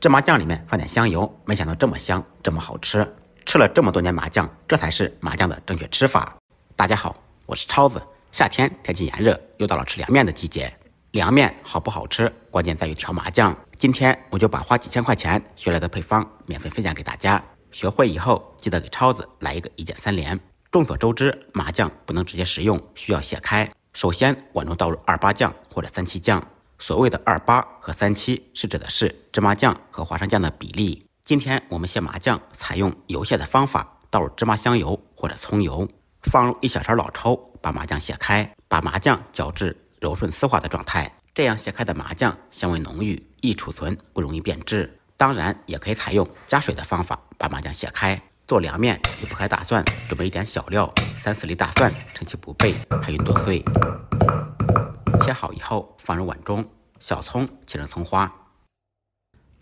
芝麻酱里面放点香油，没想到这么香，这么好吃。吃了这么多年麻酱，这才是麻酱的正确吃法。大家好，我是超子。夏天天气炎热，又到了吃凉面的季节。凉面好不好吃，关键在于调麻酱。今天我就把花几千块钱学来的配方免费分享给大家。学会以后，记得给超子来一个一键三连。众所周知，麻酱不能直接食用，需要卸开。首先，碗中倒入2·8酱或者3·7酱。所谓的2·8和3·7是指的是芝麻酱和花生酱的比例。今天我们卸麻酱采用油卸的方法，倒入芝麻香油或者葱油，放入1小勺老抽，把麻酱卸开，把麻酱搅至柔顺丝滑的状态。这样卸开的麻酱香味浓郁，易储存，不容易变质。当然，也可以采用加水的方法把麻酱卸开。做凉面离不开大蒜，准备一点小料，3-4粒大蒜，趁其不备，拍匀剁碎。切好以后放入碗中，小葱切成葱花，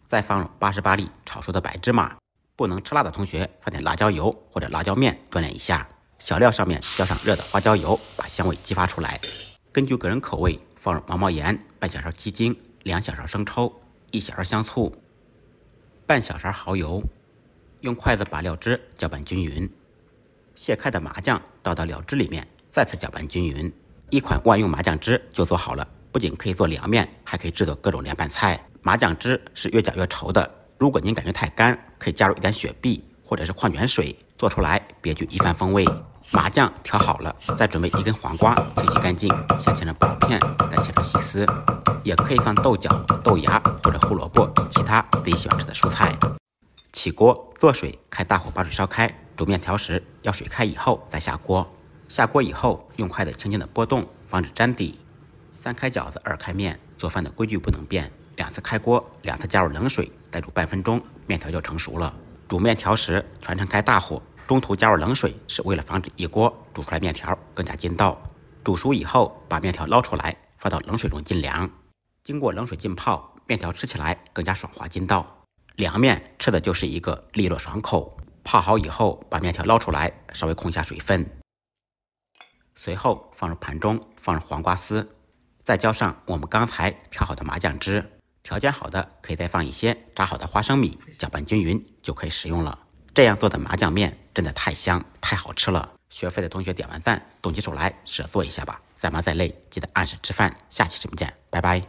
再放入88粒炒熟的白芝麻。不能吃辣的同学放点辣椒油或者辣椒面锻炼一下。小料上面浇上热的花椒油，把香味激发出来。根据个人口味放入毛盐，半小勺鸡精，2小勺生抽，1小勺香醋，半小勺蚝油。用筷子把料汁搅拌均匀，卸开的麻酱倒到料汁里面，再次搅拌均匀。一款万用麻酱汁就做好了，不仅可以做凉面，还可以制作各种凉拌菜。麻酱汁是越搅越稠的，如果您感觉太干，可以加入一点雪碧或者是矿泉水，做出来别具一番风味。麻酱调好了，再准备1根黄瓜，清洗干净，先切成薄片，再切成细丝。也可以放豆角、豆芽或者胡萝卜，其他自己喜欢吃的蔬菜。起锅做水，开大火把水烧开，煮面条时要水开以后再下锅。下锅以后用筷子轻轻的拨动，防止粘底。3开饺子，2开面，做饭的规矩不能变。2次开锅，2次加入冷水，再煮半分钟，面条就成熟了。煮面条时全程开大火，中途加入冷水是为了防止一锅，煮出来面条更加筋道。煮熟以后把面条捞出来，放到冷水中浸凉。经过冷水浸泡，面条吃起来更加爽滑筋道。凉面吃的就是一个利落爽口。泡好以后把面条捞出来，稍微控一下水分，随后放入盘中，放入黄瓜丝，再浇上我们刚才调好的麻酱汁。条件好的可以再放一些炸好的花生米，搅拌均匀就可以食用了。这样做的麻酱面真的太香太好吃了。学会的同学点完赞，动起手来试着做一下吧。再忙再累，记得按时吃饭。下期视频见，拜拜。